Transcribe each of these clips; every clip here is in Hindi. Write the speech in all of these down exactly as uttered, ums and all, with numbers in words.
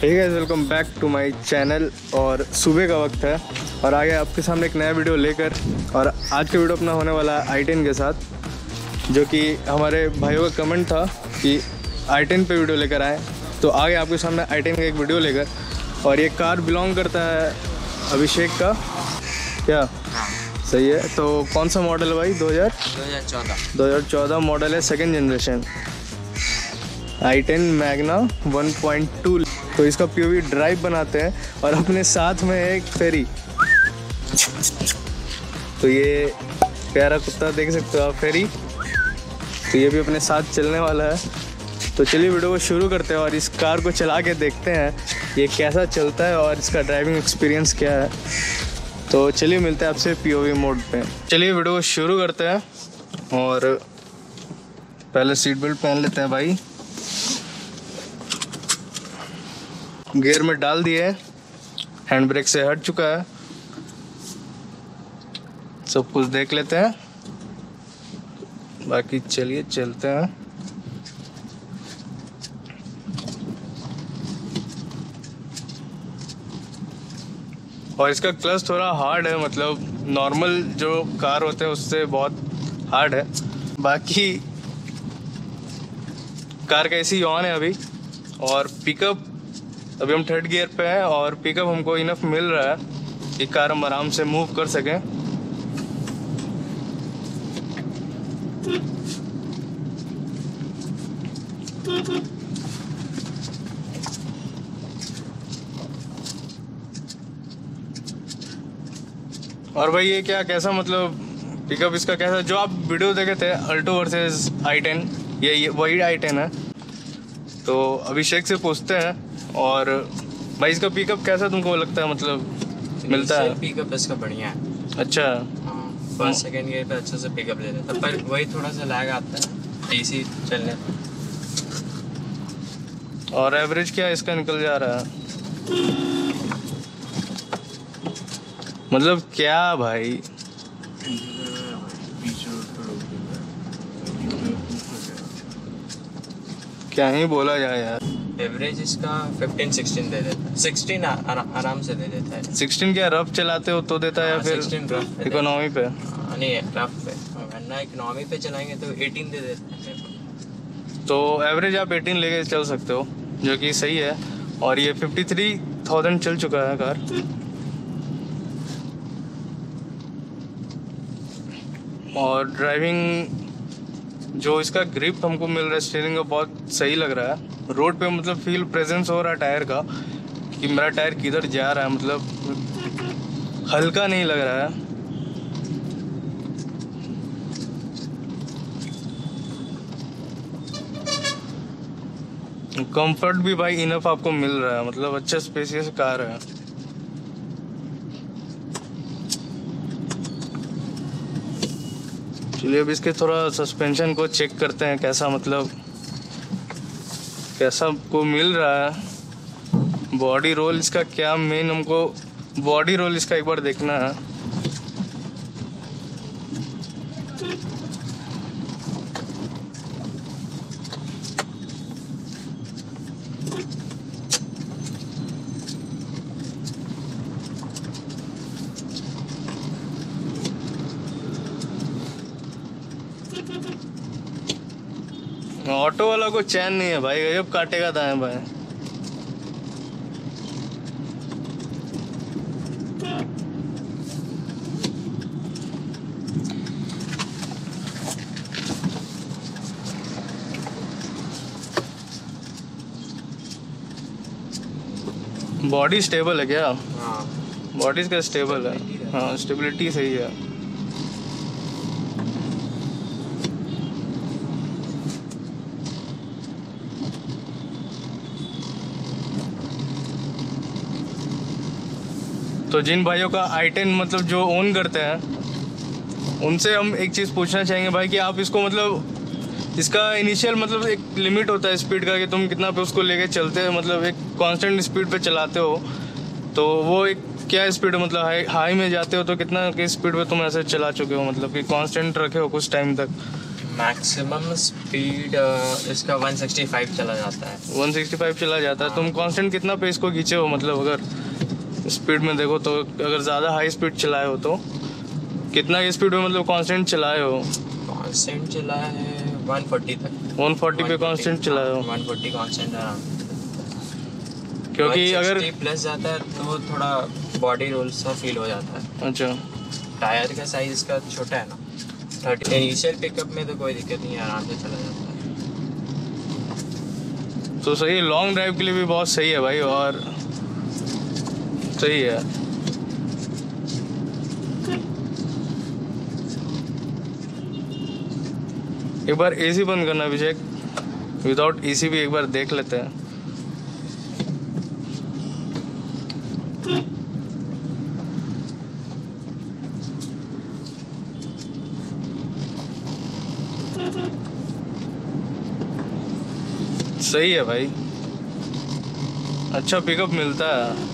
Hey guys, welcome back to my channel. और सुबह का वक्त है और आगे आपके सामने एक नया वीडियो लेकर, और आज का वीडियो अपना होने वाला है आई टेन के साथ, जो कि हमारे भाइयों का कमेंट था कि आई टेन पे वीडियो लेकर आए, तो आगे आपके सामने आई टेन का एक वीडियो लेकर। और ये कार बिलोंग करता है अभिषेक का, क्या सही है? तो कौन सा मॉडल है भाई? दो हज़ार दो हज़ार चौदह मॉडल है, second generation i ten Magna one point two. तो इसका पीओवी ड्राइव बनाते हैं और अपने साथ में एक फेरी। तो ये प्यारा कुत्ता देख सकते हो आप, फेरी। तो ये भी अपने साथ चलने वाला है। तो चलिए वीडियो को शुरू करते हैं और इस कार को चला के देखते हैं ये कैसा चलता है और इसका ड्राइविंग एक्सपीरियंस क्या है। तो चलिए मिलते हैं आपसे पीओवी मोड पे। चलिए वीडियो को शुरू करते हैं और पहले सीट बेल्ट पहन लेते हैं भाई। गियर में डाल दिए, हैंड ब्रेक से हट चुका है। सब कुछ देख लेते हैं, बाकी चलिए चलते हैं। और इसका क्लच थोड़ा हार्ड है, मतलब नॉर्मल जो कार होते हैं उससे बहुत हार्ड है। बाकी कार का एसी ऑन है अभी, और पिकअप अभी हम थर्ड गियर पे हैं और पिकअप हमको इनफ मिल रहा है कि कार हम आराम से मूव कर सकें। और भाई ये क्या कैसा, मतलब पिकअप इसका कैसा, जो आप वीडियो देखे थे अल्टो वर्सेस आई टेन, ये, ये वही आई टेन है। तो अभिषेक से पूछते हैं। और भाई इसका पिकअप कैसा तुमको लगता है, मतलब मिलता है? पिकअप इसका बढ़िया है, अच्छा। हाँ, फर्स्ट सेकेंड गियर पे अच्छे से पिकअप ले लेता है, पर वही थोड़ा सा लैग आता है एसी चलने पर। और एवरेज क्या इसका निकल जा रहा है, मतलब क्या भाई? क्या ही बोला जाए यार। एवरेज इसका पंद्रह सोलह दे देता है, सोलह आरा, आराम से दे देता है। सोलह क्या रफ चलाते हो तो देता है या फिर इकोनॉमी पे? नहीं, रफ पे, वरना इकोनॉमी पे चलाएंगे तो अठारह दे देता है। तो एवरेज आप अठारह लेके चल सकते हो, जो कि सही है। और ये तिरेपन हज़ार चल चुका है कार। और ड्राइविंग जो इसका ग्रिप हमको मिल रहा है स्टीयरिंग का, बहुत सही लग रहा है। रोड पे मतलब फील प्रेजेंस हो रहा है टायर का, कि मेरा टायर किधर जा रहा है, मतलब हल्का नहीं लग रहा है। कंफर्ट भी भाई इनफ आपको मिल रहा है, मतलब अच्छा स्पेसियस कार है। चलिए अब इसके थोड़ा सस्पेंशन को चेक करते हैं, कैसा मतलब कैसा आपको मिल रहा है। बॉडी रोल इसका क्या, मेन हमको बॉडी रोल इसका एक बार देखना है। ऑटो वाला को चैन नहीं है भाई, गजब काटेगा दाएं बाएं। बॉडी स्टेबल है क्या? हाँ, बॉडी इसका स्टेबल है। हाँ, स्टेबिलिटी सही है। तो जिन भाइयों का आई टेन मतलब जो ओन करते हैं, उनसे हम एक चीज़ पूछना चाहेंगे भाई, कि आप इसको मतलब इसका इनिशियल मतलब एक लिमिट होता है स्पीड का, कि तुम कितना पे उसको लेके चलते हो, मतलब एक कांस्टेंट स्पीड पे चलाते हो, तो वो एक क्या स्पीड, मतलब हाई हाई में जाते हो तो कितना की स्पीड पे तुम ऐसे चला चुके हो, मतलब कि कांस्टेंट रखे हो कुछ टाइम तक? मैक्सिमम स्पीड इसका एक सौ पैंसठ चला जाता है, एक सौ पैंसठ चला जाता है। तुम कांस्टेंट कितना पेस को खींचे हो, मतलब अगर स्पीड में देखो तो, अगर ज़्यादा हाई स्पीड चलाए हो तो कितना स्पीड में मतलब कांस्टेंट चलाए हो? कांस्टेंट चलाए है एक सौ चालीस तक, एक सौ चालीस पे कांस्टेंट चलाए हो, एक सौ चालीस कांस्टेंट है। क्योंकि अगर प्लस जाता है तो थोड़ा बॉडी रोल सा फील हो जाता है। अच्छा, टायर का साइज का छोटा है ना, थर्टी इनिशियल पिकअप में तो कोई दिक्कत नहीं है, आराम से चला जाता है। तो सही, लॉन्ग ड्राइव के लिए भी बहुत सही है भाई, और सही है। एक बार एसी बंद करना अभिषेक, विदाउट एसी भी एक बार देख लेते हैं। सही है भाई, अच्छा पिकअप मिलता है।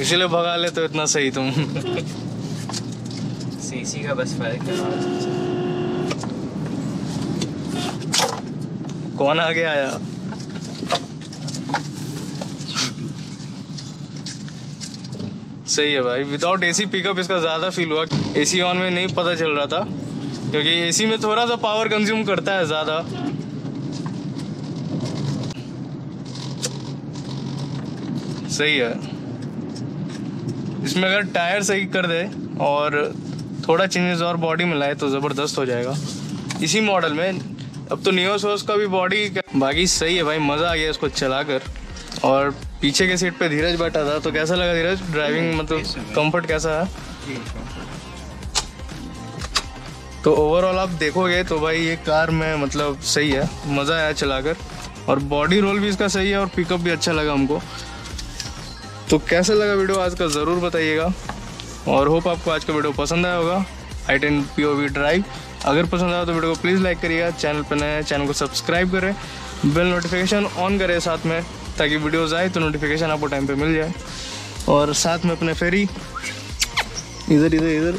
इसलिए भगा ले तो इतना सही तुम। सीसी का बस फर्क है। कौन आगे आया? सही है भाई, विदाउट एसी पिकअप इसका ज़्यादा फील हुआ। एसी ऑन में नहीं पता चल रहा था, क्योंकि एसी में थोड़ा सा पावर कंज्यूम करता है ज़्यादा। सही है, इसमें अगर टायर सही कर दे और थोड़ा चेंजेस और बॉडी में लाए तो ज़बरदस्त हो जाएगा इसी मॉडल में। अब तो नियो सोर्स का भी बॉडी बाकी सही है भाई, मज़ा आ गया इसको चला कर। और पीछे के सीट पे धीरज बैठा था, तो कैसा लगा धीरज ड्राइविंग, मतलब कंफर्ट कैसा है? तो ओवरऑल आप देखोगे तो भाई ये कार में मतलब सही है, मज़ा आया चलाकर, और बॉडी रोल भी इसका सही है, और पिकअप भी अच्छा लगा हमको। तो कैसा लगा वीडियो आज का ज़रूर बताइएगा, और होप आपको आज का वीडियो पसंद आया होगा। आई टेन पीओवी ड्राइव अगर पसंद आया तो वीडियो को प्लीज़ लाइक करिएगा, चैनल पर नए चैनल को सब्सक्राइब करें, बेल नोटिफिकेशन ऑन करें साथ में, ताकि वीडियोस आए तो नोटिफिकेशन आपको टाइम पे मिल जाए। और साथ में अपने फेरी इधर इधर इधर।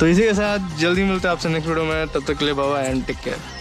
तो इसी के साथ जल्दी मिलते हैं आपसे नेक्स्ट वीडियो में, तब तक के लिए bye bye and take care.